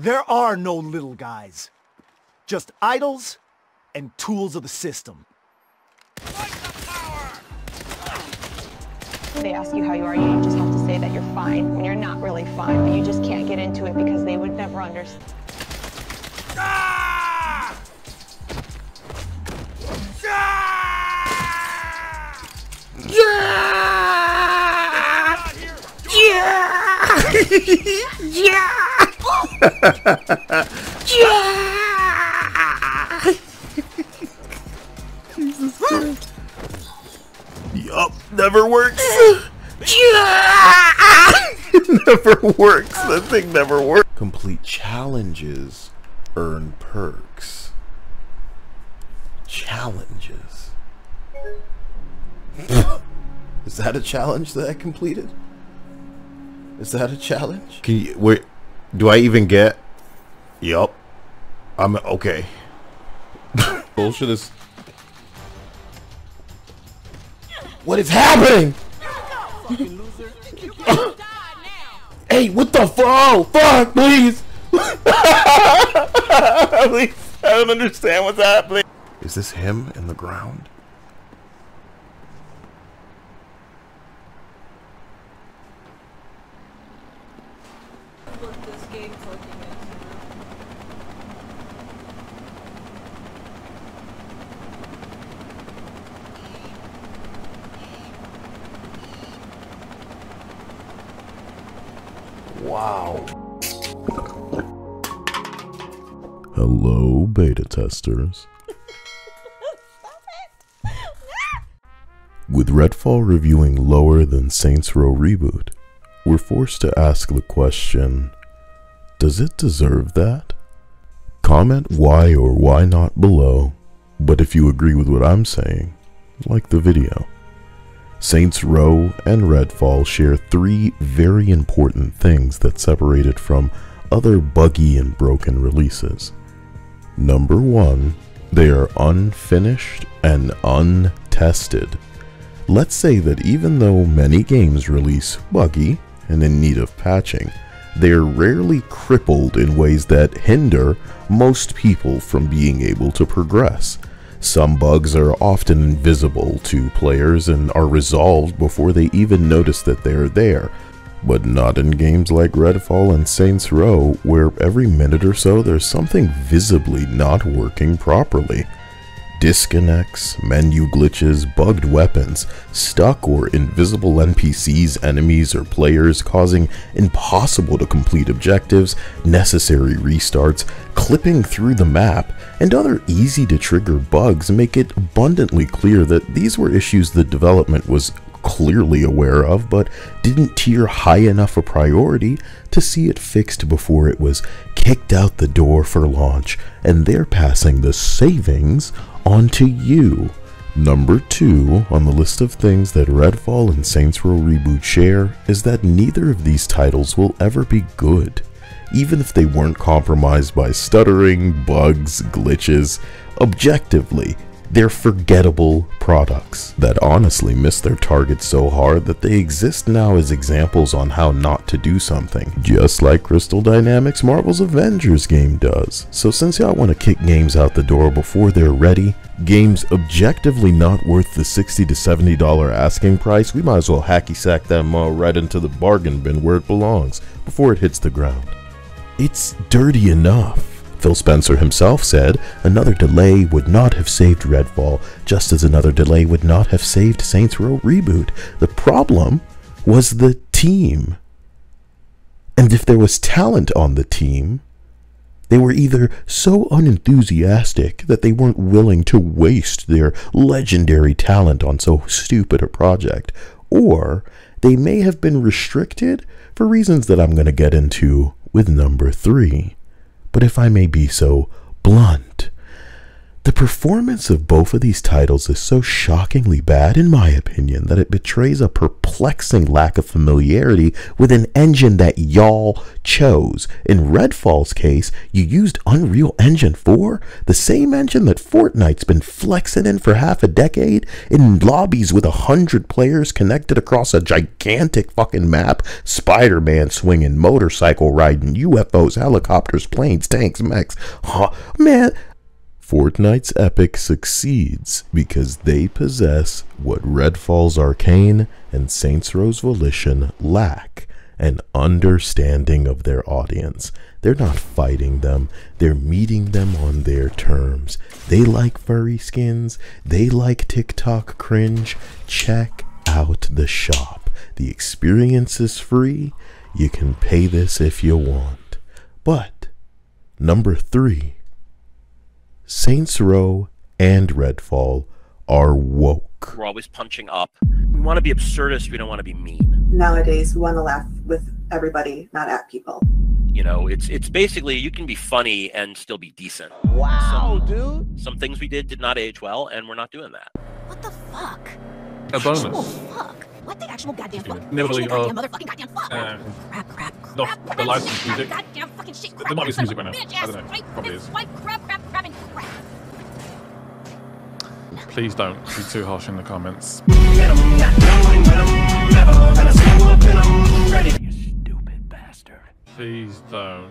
There are no little guys. Just idols and tools of the system. Fight the power! They ask you how you are, you just have to say that you're fine. When you're not really fine, but you just can't get into it because they would never understand. Ah! Ah! Yeah! Yeah! Yeah! Yeah! Jesus Christ. Yup, never works. Yeah! Never works. That thing never works. Complete challenges, earn perks. Challenges. Is that a challenge that I completed? Is that a challenge? Can you wait? Do I even get? Yup. I'm okay. Bullshit is. What is happening? Fucking loser. You can't die now. Hey, what the fuck? Oh, fuck, please. Please. I don't understand what's happening. Is this him in the ground? Wow. Hello, beta testers. With Redfall reviewing lower than Saints Row Reboot, we're forced to ask the question, does it deserve that? Comment why or why not below, but if you agree with what I'm saying, like the video. Saints Row and Redfall share three very important things that separate it from other buggy and broken releases. Number one, they are unfinished and untested. Let's say that even though many games release buggy and in need of patching, they are rarely crippled in ways that hinder most people from being able to progress. Some bugs are often invisible to players and are resolved before they even notice that they are there, but not in games like Redfall and Saints Row, where every minute or so there's something visibly not working properly. Disconnects, menu glitches, bugged weapons, stuck or invisible NPCs, enemies, or players causing impossible to complete objectives, necessary restarts, clipping through the map, and other easy to trigger bugs make it abundantly clear that these were issues the development was clearly aware of but didn't tier high enough a priority to see it fixed before it was kicked out the door for launch, and they're passing the savings onto you. Number two on the list of things that Redfall and Saints Row Reboot share is that neither of these titles will ever be good, even if they weren't compromised by stuttering, bugs, glitches. Objectively, they're forgettable products that honestly miss their target so hard that they exist now as examples on how not to do something, just like Crystal Dynamics' Marvel's Avengers game does. So since y'all want to kick games out the door before they're ready, games objectively not worth the $60 to $70 asking price, we might as well hacky sack that mall right into the bargain bin where it belongs before it hits the ground. It's dirty enough. Phil Spencer himself said, another delay would not have saved Redfall, just as another delay would not have saved Saints Row Reboot. The problem was the team. And if there was talent on the team, they were either so unenthusiastic that they weren't willing to waste their legendary talent on so stupid a project, or they may have been restricted for reasons that I'm going to get into with number three. But if I may be so blunt, The performance of both of these titles is so shockingly bad, in my opinion, that it betrays a perplexing lack of familiarity with an engine that y'all chose. In Redfall's case, you used Unreal Engine 4, the same engine that Fortnite's been flexing in for half a decade, in lobbies with 100 players connected across a gigantic fucking map, Spider-Man swinging, motorcycle riding, UFOs, helicopters, planes, tanks, mechs. Huh, man. Fortnite's Epic succeeds because they possess what Redfall's Arcane and Saints Row's Volition lack, an understanding of their audience. They're not fighting them, they're meeting them on their terms. They like furry skins, they like TikTok cringe. Check out the shop. The experience is free, you can pay this if you want. But, number 3. Saints Row and Redfall are woke. We're always punching up. We want to be absurdist, we don't want to be mean. Nowadays, we want to laugh with everybody, not at people. You know, it's basically, you can be funny and still be decent. Wow, dude! Some things we did not age well, and we're not doing that. What the fuck? A bonus. Actual fuck. What the actual goddamn fuck? Actual goddamn motherfucking goddamn fuck. Crap, crap, crap, crap, crap, the licensed music. Crap, goddamn fucking shit. Crap, there might be some music right now. I don't know. Probably is. Swipe, crap, crap, crap, and crap. Please don't be too harsh in the comments. You stupid bastard. Please don't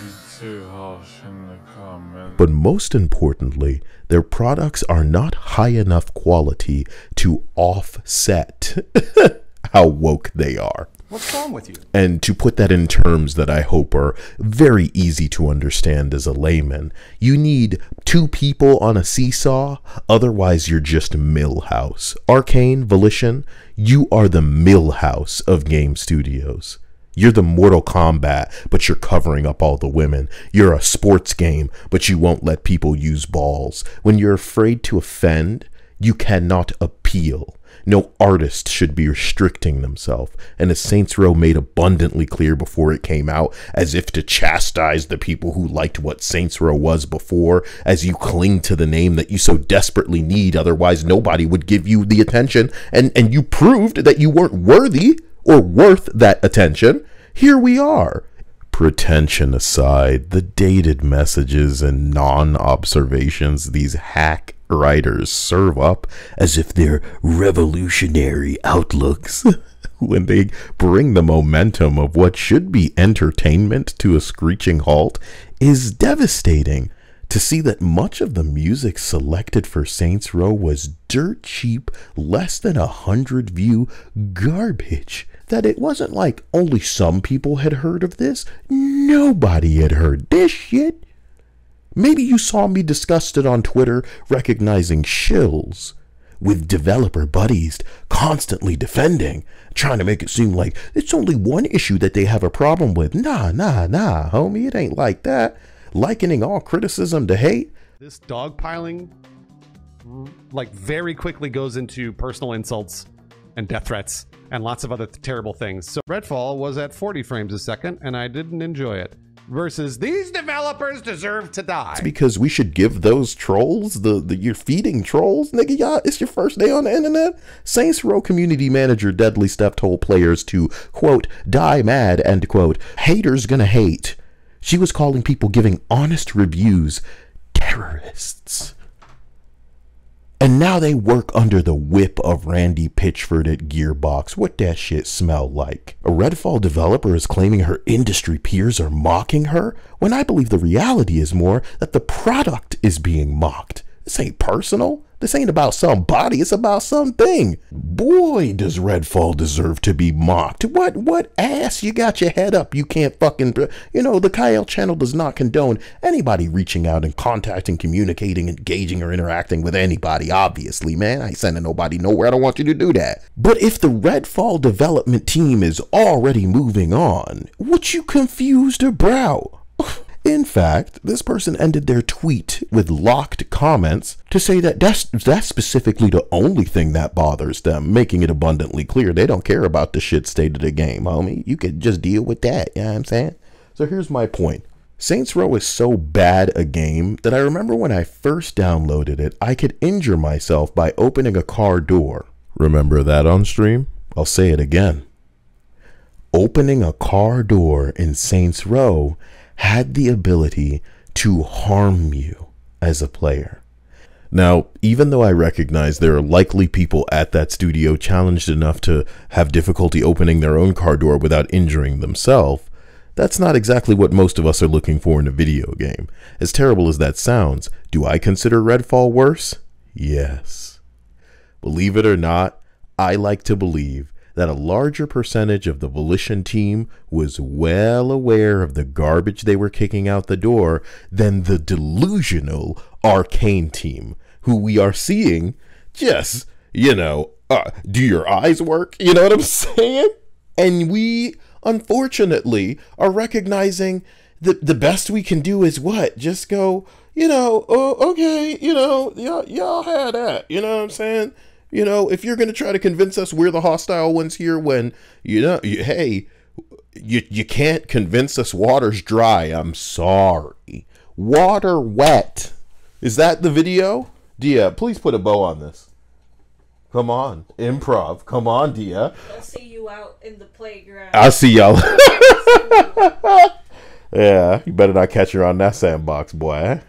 be too harsh in the comments. But most importantly, their products are not high enough quality to offset how woke they are. What's wrong with you? And to put that in terms that I hope are very easy to understand as a layman, you need 2 people on a seesaw, otherwise you're just Milhouse. Arcane, Volition, you are the Milhouse of game studios. You're the Mortal Kombat, but you're covering up all the women. You're a sports game, but you won't let people use balls. When you're afraid to offend, you cannot appeal. No artist should be restricting themselves, and as Saints Row made abundantly clear before it came out, as if to chastise the people who liked what Saints Row was before, as you cling to the name that you so desperately need, otherwise nobody would give you the attention, and you proved that you weren't worthy or worth that attention. Here we are. Pretension aside, the dated messages and non-observations these hack writers serve up as if they're revolutionary outlooks when they bring the momentum of what should be entertainment to a screeching halt is devastating. To see that much of the music selected for Saints Row was dirt cheap, less than 100 view garbage. That it wasn't like only some people had heard of this. Nobody had heard this shit. Maybe you saw me discussed it on Twitter, recognizing shills with developer buddies constantly defending, trying to make it seem like it's only one issue that they have a problem with. Nah, homie, it ain't like that. Likening all criticism to hate. This dogpiling like very quickly goes into personal insults and death threats and lots of other terrible things. So Redfall was at 40 frames a second and I didn't enjoy it. Versus these developers deserve to die. It's because we should give those trolls you're feeding trolls, nigga. Y'all, it's your first day on the internet. Saints Row community manager Deadly Steph told players to quote die mad end quote. Haters gonna hate. She was calling people giving honest reviews terrorists. And now they work under the whip of Randy Pitchford at Gearbox. What that shit smell like? A Redfall developer is claiming her industry peers are mocking her, when I believe the reality is more that the product is being mocked. This ain't personal. This ain't about somebody. It's about something. Boy, does Redfall deserve to be mocked. What ass? You got your head up. You can't fucking... You know, the Kyle Channel does not condone anybody reaching out and contacting, communicating, engaging, or interacting with anybody, obviously, man. I ain't sending nobody nowhere. I don't want you to do that. But if the Redfall development team is already moving on, what you confused about? In fact, this person ended their tweet with locked comments to say that that's specifically the only thing that bothers them, making it abundantly clear they don't care about the shit state of the game, homie. You could just deal with that, you know what I'm saying? So here's my point. Saints Row is so bad a game that I remember when I first downloaded it, I could injure myself by opening a car door. Remember that on stream? I'll say it again. Opening a car door in Saints Row had the ability to harm you as a player. Now, even though I recognize there are likely people at that studio challenged enough to have difficulty opening their own car door without injuring themselves, that's not exactly what most of us are looking for in a video game. As terrible as that sounds, do I consider Redfall worse? Yes. Believe it or not, I like to believe that a larger percentage of the Volition team was well aware of the garbage they were kicking out the door than the delusional Arcane team, who we are seeing just, do your eyes work? You know what I'm saying? And we, unfortunately, are recognizing that the best we can do is what? Just go, oh, okay, y'all had that, you know what I'm saying? You know, if you're going to try to convince us we're the hostile ones here when, hey, you can't convince us water's dry. I'm sorry. Water wet. Is that the video? Dia, please put a bow on this. Come on. Improv. Come on, Dia. I'll see you out in the playground. I'll see y'all. Yeah, you better not catch her on that sandbox, boy.